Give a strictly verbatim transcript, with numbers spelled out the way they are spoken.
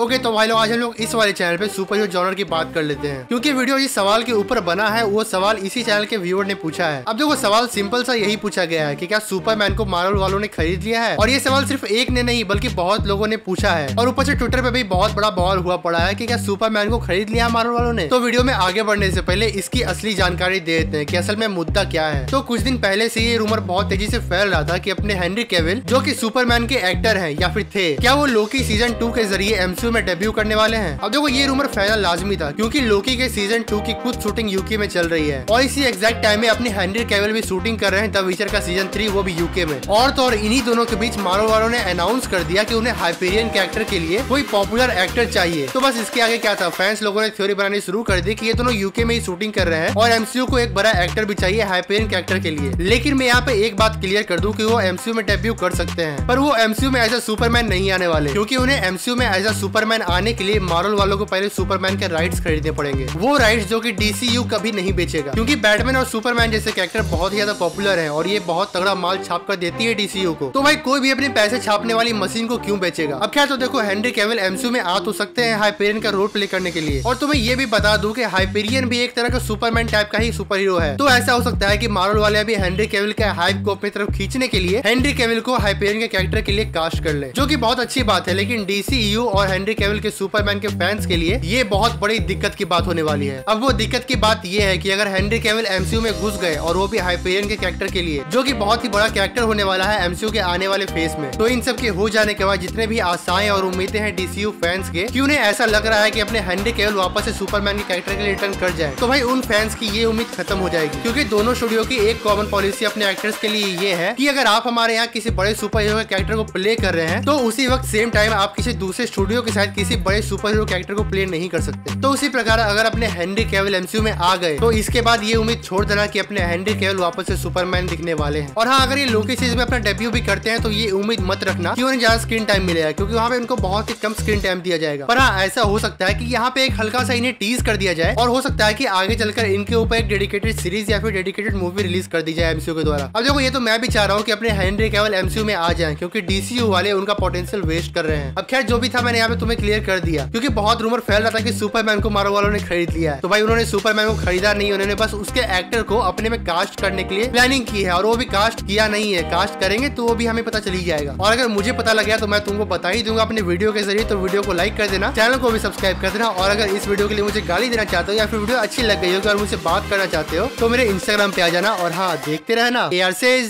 Okay okay, तो भाई लोग आज हम लोग इस वाले चैनल पे सुपर हीरो जॉनर की बात कर लेते हैं, क्योंकि वीडियो इस सवाल के ऊपर बना है। वो सवाल इसी चैनल के व्यूअर ने पूछा है। अब देखो, सवाल सिंपल सा यही पूछा गया है कि क्या सुपरमैन को मार्वल वालों ने खरीद लिया है। और ये सवाल सिर्फ एक ने नहीं बल्कि बहुत लोगों ने पूछा है, और ऊपर से ट्विटर पे भी बहुत बड़ा बवाल हुआ पड़ा है की क्या सुपरमैन को खरीद लिया मार्वल वालों ने। तो वीडियो में आगे बढ़ने से पहले इसकी असली जानकारी दे देते हैं की असल में मुद्दा क्या है। तो कुछ दिन पहले से ये रूमर बहुत तेजी से फैल रहा था की अपने हेनरी कैविल, जो की सुपरमैन के एक्टर है या फिर थे, क्या वो लोकी सीजन टू के जरिए एमसीयू में डेब्यू करने वाले हैं। अब देखो, ये रूमर फैलना लाजमी था क्योंकि लोकी के सीजन टू की खुद शूटिंग यूके में चल रही है, और इसी एग्जैक्ट टाइम में अपने हेनरी कैविल भी शूटिंग कर रहे हैं द विचर का सीजन थ्री, वो भी यूके में। और तो और इन्हीं दोनों के बीच मार्वल वालों ने अनाउंस कर दिया कि उन्हें हाइपेरियन कैरेक्टर के लिए कोई पॉपुलर एक्टर चाहिए। तो बस इसके आगे क्या था, फैंस लोगों ने थ्योरी बनानी शुरू कर दी कि ये दोनों यूके में ही शूटिंग कर रहे हैं और एमसीयू को एक बड़ा एक्टर भी चाहिए हाइपेरियन कैरेक्टर के लिए। लेकिन मैं यहाँ पे एक बात क्लियर कर दूं कि वो एमसीयू में डेब्यू कर सकते हैं, पर वो एमसीयू में एज अ सुपरमैन नहीं आने वाले, क्योंकि उन्हें एमसीयू में एज अ सुपरमैन आने के लिए मार्वल वालों को पहले सुपरमैन के राइट्स खरीदने पड़ेंगे, वो राइट्स जो कि डीसीयू कभी नहीं बेचेगा, क्योंकि बैटमैन और सुपरमैन जैसे कैरेक्टर बहुत ही ज्यादा पॉपुलर हैं और ये बहुत तगड़ा माल छाप कर देती है डीसीयू को। तो भाई कोई भी अपने पैसे छापने वाली मशीन को क्यों बेचेगा। अब खैर, तो देखो, हेनरी कैविल एमसीयू में आ तो सकते हैं हाइपेरियन का रोल प्ले करने के लिए, और तुम्हें ये भी बता दूं कि हाइपेरियन भी एक तरह का सुपरमैन टाइप का ही सुपर हीरो है। तो ऐसा हो सकता है कि मार्वल वाले भी हेनरी कैविल के हाइप को अपनी तरफ खींचने के लिए हेनरी कैविल को हाइपेरियन के कैरेक्टर के लिए कास्ट कर ले, जो की बहुत अच्छी बात है। लेकिन डीसीयू और हेनरी कैविल के सुपरमैन के फैंस के लिए ये बहुत बड़ी दिक्कत की बात होने वाली है। अब वो दिक्कत की बात ये है कि अगर हेनरी कैविल एमसीयू में घुस गए, और वो भी हाइपेरियन के कैरेक्टर के लिए, जो कि बहुत ही बड़ा कैरेक्टर होने वाला है एमसीयू के आने वाले फेस में, तो इन सब के हो जाने के बाद जितने भी आशाएं और उम्मीदें हैं डीसीयू फैंस के कि उन्हें ऐसा लग रहा है कि अपने हेनरी कैविल वापस से सुपरमैन के कैरेक्टर के लिए रिटर्न कर जाए, तो भाई उन फैंस की ये उम्मीद खत्म हो जाएगी। क्योंकि दोनों स्टूडियो की एक कॉमन पॉलिसी अपने एक्टर्स के लिए ये है कि अगर आप हमारे यहाँ किसी बड़े सुपर हीरो के कैरेक्टर को प्ले कर रहे हैं, तो उसी वक्त सेम टाइम आप किसी दूसरे स्टूडियो के साथ किसी बड़े सुपर हीरो कैरेक्टर को प्ले नहीं कर सकते। तो उसी प्रकार अगर अपने हेनरी कैविल एमसीयू में आ गए, तो इसके बाद ये उम्मीद छोड़ देना कि अपने हेनरी कैविल वापस से सुपरमैन दिखने वाले हैं। और हाँ, अगर ये लोकी सीरीज में अपना डेब्यू भी करते हैं, तो ये उम्मीद मत रखना कि उन्हें ज्यादा स्क्रीन टाइम मिलेगा, क्योंकि वहाँ पे उनको बहुत ही कम स्क्रीन टाइम दिया जाएगा। पर हाँ, ऐसा हो सकता है कि यहाँ पे एक हल्का सा इन्हें टीज कर दिया जाए, और हो सकता है कि आगे चलकर इनके ऊपर एक डेडिकेटेड सीरीज या फिर डेडिकेटेड मूवी रिलीज कर दी जाए एमसीयू के द्वारा। अब देखो, ये तो मैं भी चाह रहा हूँ कि अपने हेनरी कैविल एमसीयू में आ जाए, क्योंकि डीसीयू वाले उनका पोटेंशियल वेस्ट कर रहे हैं। अब खैर, जो भी था मैंने यहाँ पे तुम्हें क्लियर कर दिया, क्योंकि बहुत रूमर फैल रहा था कि सुपरमैन को मार्वल वालों ने खरीद लिया है। तो भाई उन्होंने सुपरमैन को खरीदा नहीं, उन्होंने बस उसके एक्टर को अपने में कास्ट करने के लिए प्लानिंग की है, और वो भी कास्ट किया नहीं है। कास्ट करेंगे तो वो भी हमें पता चली जाएगा, और अगर मुझे पता लग गया तो मैं तुमको बता ही दूंगा अपने वीडियो के जरिए। तो वीडियो को लाइक कर देना, चैनल को भी सब्सक्राइब कर देना, और अगर इस वीडियो के लिए मुझे गाली देना चाहते हो या फिर वीडियो अच्छी लग गई हो और मुझसे बात करना चाहते हो, तो मेरे इंस्टाग्राम पे आ जाना। और हाँ, देखते रहना।